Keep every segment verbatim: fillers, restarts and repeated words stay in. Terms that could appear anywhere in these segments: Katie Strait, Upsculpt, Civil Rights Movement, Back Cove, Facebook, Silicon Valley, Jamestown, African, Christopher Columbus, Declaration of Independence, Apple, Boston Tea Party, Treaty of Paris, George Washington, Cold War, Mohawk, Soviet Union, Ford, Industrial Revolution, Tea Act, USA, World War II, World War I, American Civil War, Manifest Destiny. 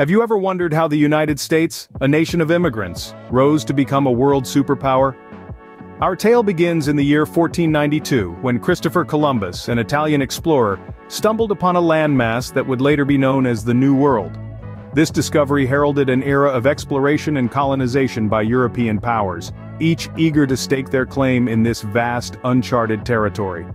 Have you ever wondered how the United States, a nation of immigrants, rose to become a world superpower? Our tale begins in the year fourteen ninety-two, when Christopher Columbus, an Italian explorer, stumbled upon a landmass that would later be known as the New World. This discovery heralded an era of exploration and colonization by European powers, each eager to stake their claim in this vast, uncharted territory.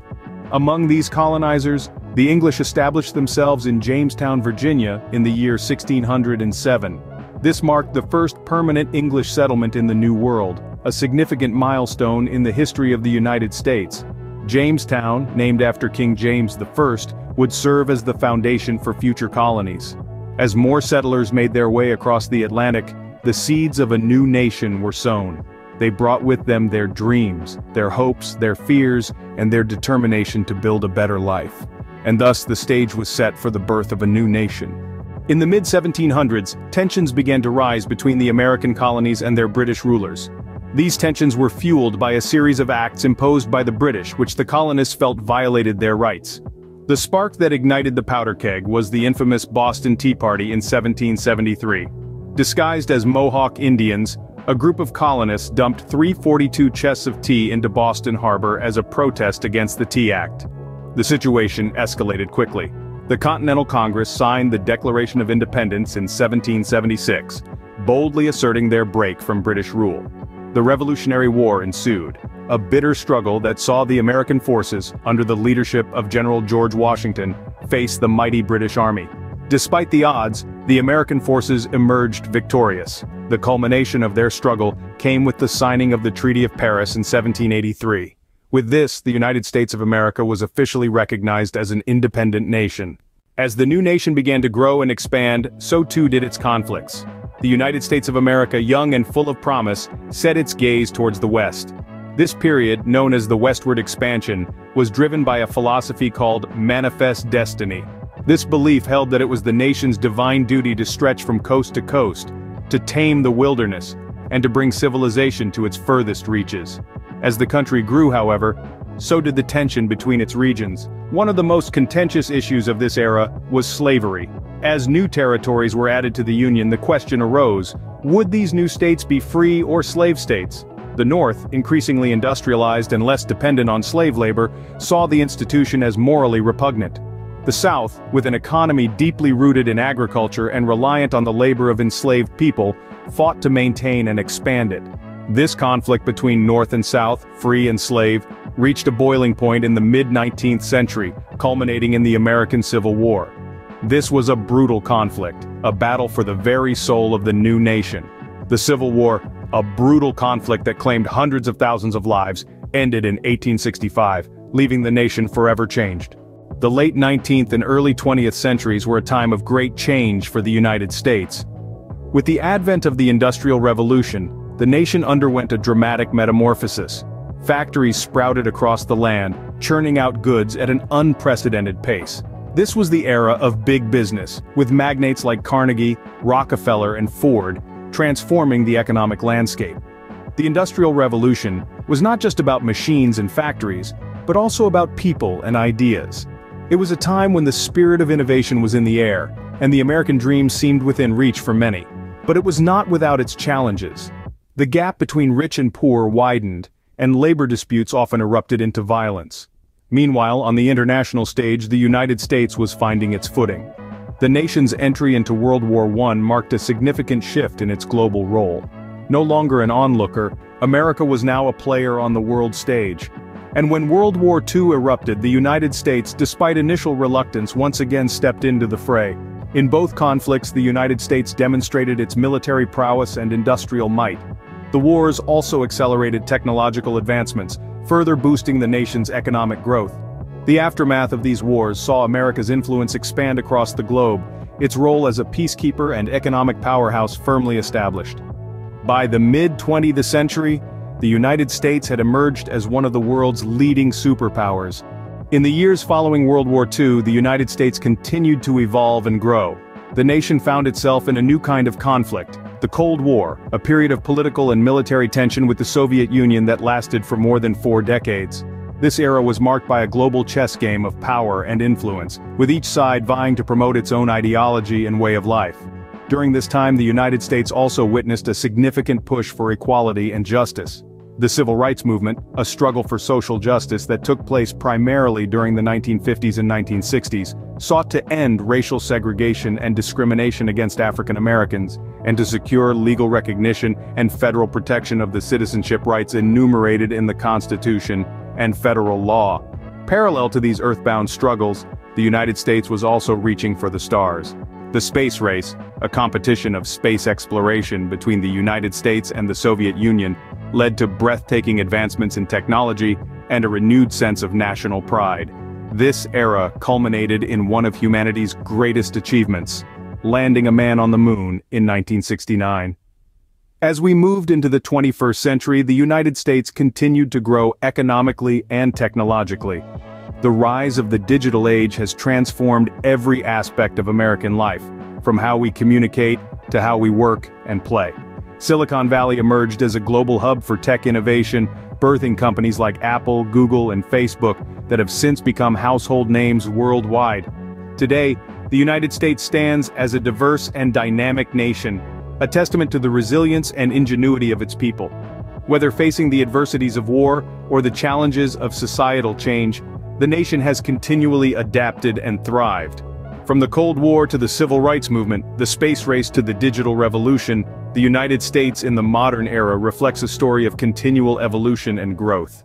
Among these colonizers, the English established themselves in Jamestown, Virginia, in the year sixteen hundred seven. This marked the first permanent English settlement in the New World, a significant milestone in the history of the United States. Jamestown, named after King James the First, would serve as the foundation for future colonies. As more settlers made their way across the Atlantic, the seeds of a new nation were sown. They brought with them their dreams, their hopes, their fears, and their determination to build a better life. And thus the stage was set for the birth of a new nation. In the mid seventeen hundreds, tensions began to rise between the American colonies and their British rulers. These tensions were fueled by a series of acts imposed by the British which the colonists felt violated their rights. The spark that ignited the powder keg was the infamous Boston Tea Party in seventeen seventy-three. Disguised as Mohawk Indians, a group of colonists dumped three hundred forty-two chests of tea into Boston Harbor as a protest against the Tea Act. The situation escalated quickly. The Continental Congress signed the Declaration of Independence in seventeen seventy-six, boldly asserting their break from British rule. The Revolutionary War ensued, a bitter struggle that saw the American forces, under the leadership of General George Washington, face the mighty British army. Despite the odds, the American forces emerged victorious. The culmination of their struggle came with the signing of the Treaty of Paris in seventeen eighty-three. With this, the United States of America was officially recognized as an independent nation. As the new nation began to grow and expand, so too did its conflicts. The United States of America, young and full of promise, set its gaze towards the West. This period, known as the Westward Expansion, was driven by a philosophy called Manifest Destiny. This belief held that it was the nation's divine duty to stretch from coast to coast, to tame the wilderness, and to bring civilization to its furthest reaches. As the country grew, however, so did the tension between its regions. One of the most contentious issues of this era was slavery. As new territories were added to the Union, the question arose, would these new states be free or slave states? The North, increasingly industrialized and less dependent on slave labor, saw the institution as morally repugnant. The South, with an economy deeply rooted in agriculture and reliant on the labor of enslaved people, fought to maintain and expand it. This conflict between North and South, free and slave, reached a boiling point in the mid nineteenth century, culminating in the American Civil War. This was a brutal conflict, a battle for the very soul of the new nation. The Civil War, a brutal conflict that claimed hundreds of thousands of lives, ended in eighteen sixty-five, leaving the nation forever changed. The late nineteenth and early twentieth centuries were a time of great change for the United States. With the advent of the Industrial Revolution, the nation underwent a dramatic metamorphosis. Factories sprouted across the land, churning out goods at an unprecedented pace. This was the era of big business, with magnates like Carnegie, Rockefeller, and Ford transforming the economic landscape. The Industrial Revolution was not just about machines and factories, but also about people and ideas. It was a time when the spirit of innovation was in the air, and the American dream seemed within reach for many. But it was not without its challenges. The gap between rich and poor widened, and labor disputes often erupted into violence. Meanwhile, on the international stage, the United States was finding its footing. The nation's entry into World War One marked a significant shift in its global role. No longer an onlooker, America was now a player on the world stage. And when World War Two erupted, the United States, despite initial reluctance, once again stepped into the fray. In both conflicts, the United States demonstrated its military prowess and industrial might. The wars also accelerated technological advancements, further boosting the nation's economic growth. The aftermath of these wars saw America's influence expand across the globe, its role as a peacekeeper and economic powerhouse firmly established. By the mid twentieth century, the United States had emerged as one of the world's leading superpowers. In the years following World War Two, the United States continued to evolve and grow. The nation found itself in a new kind of conflict, the Cold War, a period of political and military tension with the Soviet Union that lasted for more than four decades. This era was marked by a global chess game of power and influence, with each side vying to promote its own ideology and way of life. During this time, the United States also witnessed a significant push for equality and justice. The Civil Rights Movement, a struggle for social justice that took place primarily during the nineteen fifties and nineteen sixties, sought to end racial segregation and discrimination against African Americans, and to secure legal recognition and federal protection of the citizenship rights enumerated in the Constitution and federal law. Parallel to these earthbound struggles, the United States was also reaching for the stars. The space race, a competition of space exploration between the United States and the Soviet Union, led to breathtaking advancements in technology and a renewed sense of national pride. This era culminated in one of humanity's greatest achievements, landing a man on the moon in nineteen sixty-nine. As we moved into the twenty-first century, the United States continued to grow economically and technologically. The rise of the digital age has transformed every aspect of American life, from how we communicate to how we work and play. Silicon Valley emerged as a global hub for tech innovation, birthing companies like Apple, Google, and Facebook that have since become household names worldwide. Today, the United States stands as a diverse and dynamic nation, a testament to the resilience and ingenuity of its people. Whether facing the adversities of war or the challenges of societal change, the nation has continually adapted and thrived. From the Cold War to the Civil Rights Movement, the space race to the digital revolution, the United States in the modern era reflects a story of continual evolution and growth.